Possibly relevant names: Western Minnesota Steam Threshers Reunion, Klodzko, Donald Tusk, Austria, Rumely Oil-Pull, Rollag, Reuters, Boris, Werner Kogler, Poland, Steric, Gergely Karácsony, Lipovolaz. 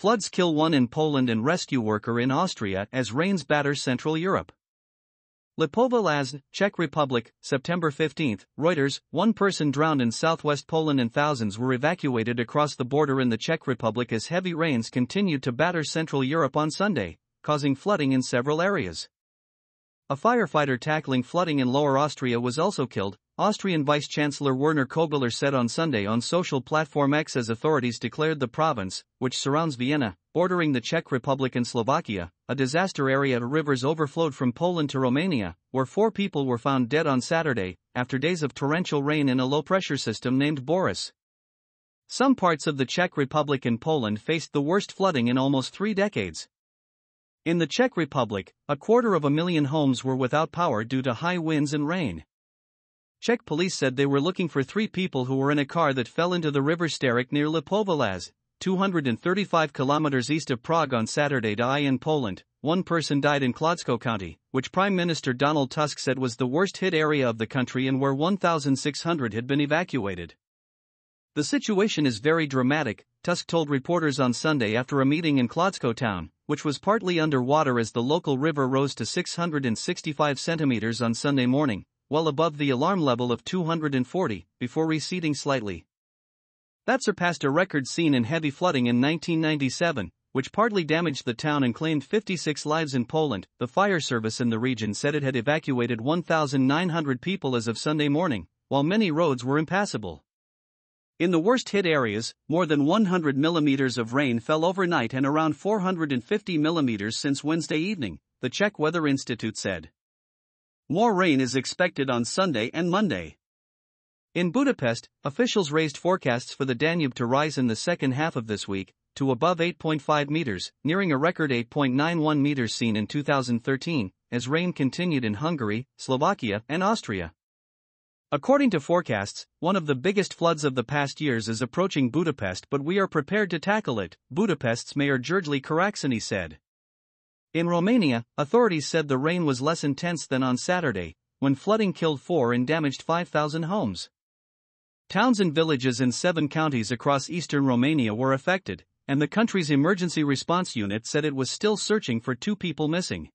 Floods kill one in Poland and rescue worker in Austria as rains batter Central Europe. Lipovolaz, Czech Republic, September 15, Reuters. One person drowned in southwest Poland and thousands were evacuated across the border in the Czech Republic as heavy rains continued to batter Central Europe on Sunday, causing flooding in several areas. A firefighter tackling flooding in Lower Austria was also killed, Austrian Vice-Chancellor Werner Kogler said on Sunday on social platform X as authorities declared the province, which surrounds Vienna, bordering the Czech Republic and Slovakia, a disaster area. Rivers overflowed from Poland to Romania, where 4 people were found dead on Saturday, after days of torrential rain in a low-pressure system named Boris. Some parts of the Czech Republic and Poland faced the worst flooding in almost 3 decades. In the Czech Republic, 250,000 homes were without power due to high winds and rain. Czech police said they were looking for 3 people who were in a car that fell into the river Steric near Lipovolaz, 235 kilometers east of Prague on Saturday. In Poland, one person died in Klodzko County, which Prime Minister Donald Tusk said was the worst-hit area of the country and where 1,600 had been evacuated. The situation is very dramatic, Tusk told reporters on Sunday after a meeting in Klodzko town, which was partly underwater as the local river rose to 665 centimeters on Sunday morning, well above the alarm level of 240, before receding slightly. That surpassed a record seen in heavy flooding in 1997, which partly damaged the town and claimed 56 lives in Poland. The fire service in the region said it had evacuated 1,900 people as of Sunday morning, while many roads were impassable. In the worst-hit areas, more than 100 millimeters of rain fell overnight and around 450 millimeters since Wednesday evening, the Czech Weather Institute said. More rain is expected on Sunday and Monday. In Budapest, officials raised forecasts for the Danube to rise in the second half of this week, to above 8.5 meters, nearing a record 8.91 meters seen in 2013, as rain continued in Hungary, Slovakia, and Austria. According to forecasts, one of the biggest floods of the past years is approaching Budapest, but we are prepared to tackle it, Budapest's Mayor Gergely Karácsony said. In Romania, authorities said the rain was less intense than on Saturday, when flooding killed 4 and damaged 5,000 homes. Towns and villages in 7 counties across eastern Romania were affected, and the country's emergency response unit said it was still searching for 2 people missing.